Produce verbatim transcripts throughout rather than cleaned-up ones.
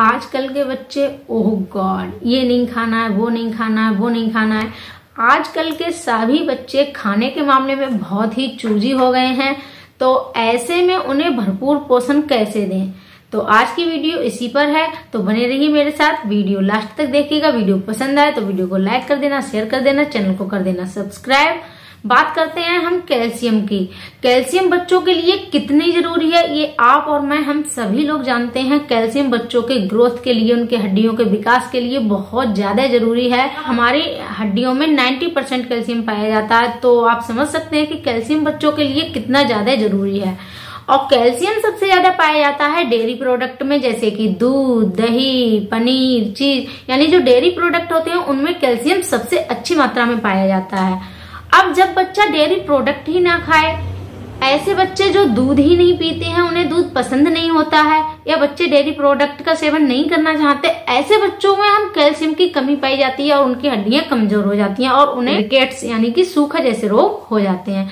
आजकल के बच्चे ओह गॉड ये नहीं खाना है, वो नहीं खाना है, वो नहीं खाना है। आजकल के सभी बच्चे खाने के मामले में बहुत ही चूजी हो गए हैं, तो ऐसे में उन्हें भरपूर पोषण कैसे दें? तो आज की वीडियो इसी पर है, तो बने रहिए मेरे साथ, वीडियो लास्ट तक देखिएगा। वीडियो पसंद आए तो वीडियो को लाइक कर देना, शेयर कर देना, चैनल को कर देना सब्सक्राइब। बात करते हैं हम कैल्शियम की। कैल्शियम बच्चों के लिए कितनी जरूरी है ये आप और मैं हम सभी लोग जानते हैं। कैल्शियम बच्चों के ग्रोथ के लिए, उनके हड्डियों के विकास के लिए बहुत ज्यादा जरूरी है। हमारी हड्डियों में नब्बे परसेंट कैल्शियम पाया जाता है, तो आप समझ सकते हैं कि कैल्शियम बच्चों के लिए कितना ज्यादा जरूरी है। और कैल्शियम सबसे ज्यादा पाया जाता है डेयरी प्रोडक्ट में, जैसे कि दूध, दही, पनीर, चीज, यानी जो डेयरी प्रोडक्ट होते हैं उनमें कैल्शियम सबसे अच्छी मात्रा में पाया जाता है। अब जब बच्चा डेयरी प्रोडक्ट ही ना खाए, ऐसे बच्चे जो दूध ही नहीं पीते हैं, उन्हें दूध पसंद नहीं होता है, या बच्चे डेयरी प्रोडक्ट का सेवन नहीं करना चाहते, ऐसे बच्चों में हम कैल्शियम की कमी पाई जाती है और उनकी हड्डियां कमजोर हो जाती हैं और उन्हें रिकेट्स यानी कि सूखा जैसे रोग हो जाते हैं।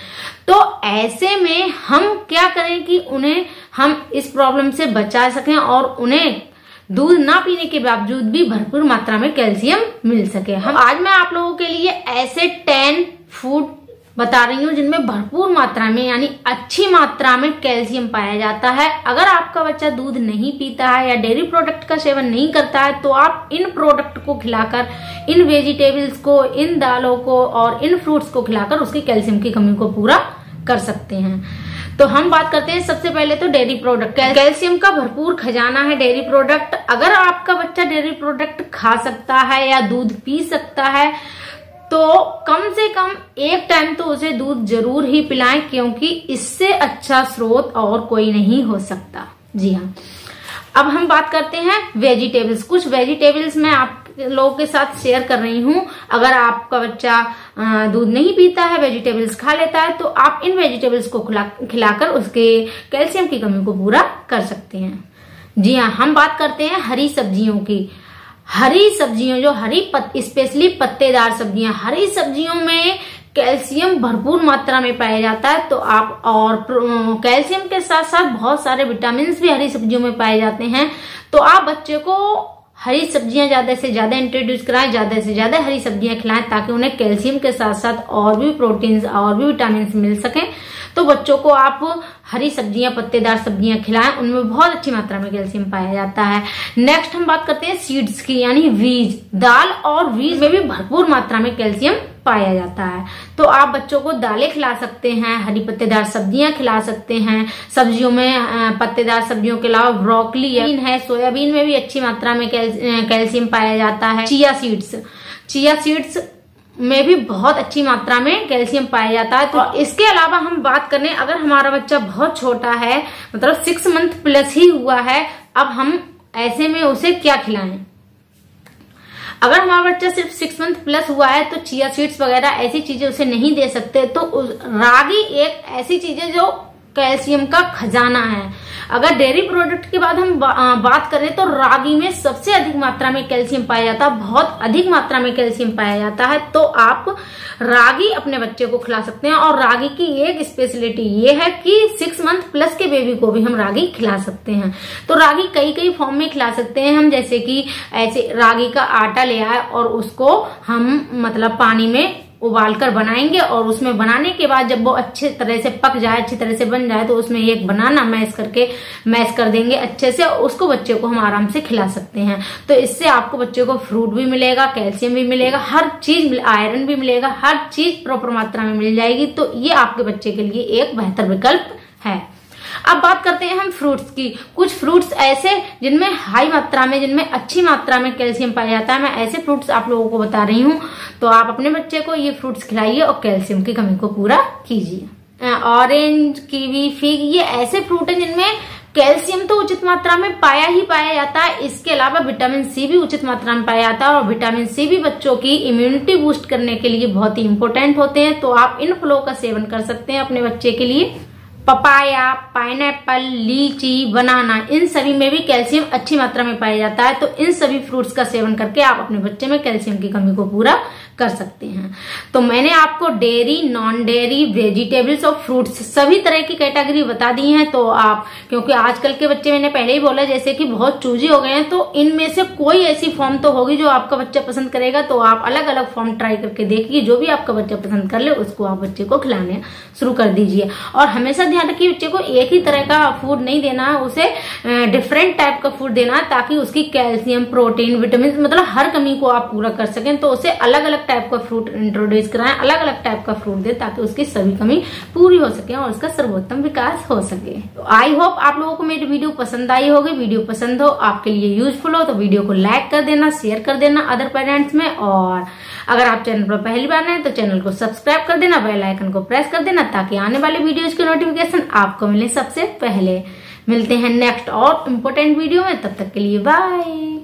तो ऐसे में हम क्या करें कि उन्हें हम इस प्रॉब्लम से बचा सकें और उन्हें दूध ना पीने के बावजूद भी भरपूर मात्रा में कैल्शियम मिल सके। हम आज मैं आप लोगों के लिए ऐसे टेन फूड बता रही हूँ जिनमें भरपूर मात्रा में यानी अच्छी मात्रा में कैल्शियम पाया जाता है। अगर आपका बच्चा दूध नहीं पीता है या डेयरी प्रोडक्ट का सेवन नहीं करता है, तो आप इन प्रोडक्ट को खिलाकर, इन वेजिटेबल्स को, इन दालों को और इन फ्रूट्स को खिलाकर उसकी कैल्शियम की कमी को पूरा कर सकते हैं। तो हम बात करते हैं सबसे पहले तो डेयरी प्रोडक्ट। कैल्शियम का भरपूर खजाना है डेयरी प्रोडक्ट। अगर आपका बच्चा डेयरी प्रोडक्ट खा सकता है या दूध पी सकता है, तो कम से कम एक टाइम तो उसे दूध जरूर ही पिलाएं, क्योंकि इससे अच्छा स्रोत और कोई नहीं हो सकता। जी हाँ, अब हम बात करते हैं वेजिटेबल्स। कुछ वेजिटेबल्स मैं आप लोगों के साथ शेयर कर रही हूँ। अगर आपका बच्चा दूध नहीं पीता है, वेजिटेबल्स खा लेता है, तो आप इन वेजिटेबल्स को खिलाकर उसके कैल्शियम की कमी को पूरा कर सकते हैं। जी हाँ, हम बात करते हैं हरी सब्जियों की। हरी सब्जियों, जो हरी पत, स्पेशली पत्तेदार सब्जियां, हरी सब्जियों में कैल्शियम भरपूर मात्रा में पाया जाता है। तो आप और कैल्शियम के साथ साथ बहुत सारे विटामिन्स भी हरी सब्जियों में पाए जाते हैं। तो आप बच्चे को हरी सब्जियां ज्यादा से ज्यादा इंट्रोड्यूस कराएं, ज्यादा से ज्यादा हरी सब्जियां खिलाएं, ताकि उन्हें कैल्शियम के साथ साथ और भी प्रोटीन्स और भी विटामिन्स मिल सकें। तो बच्चों को आप हरी सब्जियां, पत्तेदार सब्जियां खिलाएं, उनमें बहुत अच्छी मात्रा में कैल्शियम पाया जाता है। नेक्स्ट हम बात करते हैं सीड्स की, यानी बीज। दाल और बीज में भी भरपूर मात्रा में कैल्शियम पाया जाता है। तो आप बच्चों को दालें खिला सकते हैं, हरी पत्तेदार सब्जियां खिला सकते हैं। सब्जियों में पत्तेदार सब्जियों के अलावा ब्रोकली है, सोयाबीन में भी अच्छी मात्रा में कैल्शियम पाया जाता है। चिया सीड्स, चिया सीड्स में भी बहुत अच्छी मात्रा में कैल्शियम पाया जाता है। तो इसके अलावा हम बात करें, अगर हमारा बच्चा बहुत छोटा है, मतलब सिक्स मंथ प्लस ही हुआ है, अब हम ऐसे में उसे क्या खिलाएं? अगर हमारा बच्चा सिर्फ सिक्स मंथ प्लस हुआ है, तो चिया सीड्स वगैरह ऐसी चीजें उसे नहीं दे सकते। तो रागी एक ऐसी चीज है जो कैल्शियम का खजाना है। अगर डेयरी प्रोडक्ट के बाद हम बा, आ, बात करें, तो रागी में सबसे अधिक मात्रा में कैल्शियम पाया जाता है, बहुत अधिक मात्रा में कैल्शियम पाया जाता है। तो आप रागी अपने बच्चे को खिला सकते हैं। और रागी की एक स्पेशलिटी ये है कि सिक्स मंथ प्लस के बेबी को भी हम रागी खिला सकते हैं। तो रागी कई कई फॉर्म में खिला सकते हैं हम, जैसे कि ऐसे रागी का आटा ले आए और उसको हम मतलब पानी में उबालकर बनाएंगे, और उसमें बनाने के बाद जब वो अच्छे तरह से पक जाए, अच्छी तरह से बन जाए, तो उसमें एक बनाना मैश करके मैश कर देंगे अच्छे से, और उसको बच्चे को हम आराम से खिला सकते हैं। तो इससे आपको बच्चे को फ्रूट भी मिलेगा, कैल्शियम भी मिलेगा, हर चीज, आयरन भी मिलेगा, हर चीज प्रॉपर मात्रा में मिल जाएगी। तो ये आपके बच्चे के लिए एक बेहतर विकल्प है। अब बात करते हैं हम फ्रूट्स की। कुछ फ्रूट्स ऐसे जिनमें हाई मात्रा में, जिनमें अच्छी मात्रा में कैल्शियम पाया जाता है, मैं ऐसे फ्रूट्स आप लोगों को बता रही हूँ। तो आप अपने बच्चे को ये फ्रूट्स खिलाइए और कैल्शियम की कमी को पूरा कीजिए। ऑरेंज, कीवी, फिग, ये ऐसे फ्रूट हैं जिनमें कैल्शियम तो उचित मात्रा में पाया ही पाया जाता है। इसके अलावा विटामिन सी भी उचित मात्रा में पाया जाता है, और विटामिन सी भी बच्चों की इम्यूनिटी बूस्ट करने के लिए बहुत ही इंपॉर्टेंट होते हैं। तो आप इन फलों का सेवन कर सकते हैं अपने बच्चे के लिए। पपाया, पाइनएप्पल, लीची, बनाना, इन सभी में भी कैल्शियम अच्छी मात्रा में पाया जाता है। तो इन सभी फ्रूट्स का सेवन करके आप अपने बच्चे में कैल्शियम की कमी को पूरा कर सकते हैं। तो मैंने आपको डेयरी, नॉन डेयरी, वेजिटेबल्स और फ्रूट्स सभी तरह की कैटेगरी बता दी है। तो आप, क्योंकि आजकल के बच्चे मैंने पहले ही बोला जैसे कि बहुत चूजी हो गए हैं, तो इनमें से कोई ऐसी फॉर्म तो होगी जो आपका बच्चा पसंद करेगा। तो आप अलग अलग फॉर्म ट्राई करके देखिए, जो भी आपका बच्चा पसंद कर ले उसको आप बच्चे को खिलाने शुरू कर दीजिए। और हमेशा ध्यान रखिए बच्चे को एक ही तरह का फूड नहीं देना, उसे डिफरेंट टाइप का फूड देना, ताकि उसकी कैल्शियम, प्रोटीन, विटामिन, मतलब हर कमी को आप पूरा कर सकें। तो उसे अलग अलग टाइप का फ्रूट इंट्रोड्यूस कराएं, अलग अलग टाइप का फ्रूट दें, ताकि उसकी सभी कमी पूरी हो सके और उसका सर्वोत्तम विकास हो सके। तो आई होप आप लोगों को मेरी वीडियो पसंद आई होगी। वीडियो पसंद हो, आपके लिए यूजफुल हो, तो वीडियो को लाइक कर देना, शेयर कर देना अदर पेरेंट्स में। और अगर आप चैनल पर पहली बार नए हैं तो चैनल को सब्सक्राइब कर देना, बेल आइकन को प्रेस कर देना, ताकि आने वाले वीडियोज के नोटिफिकेशन आपको मिले सबसे पहले। मिलते हैं नेक्स्ट और इम्पोर्टेंट वीडियो में, तब तक के लिए बाय।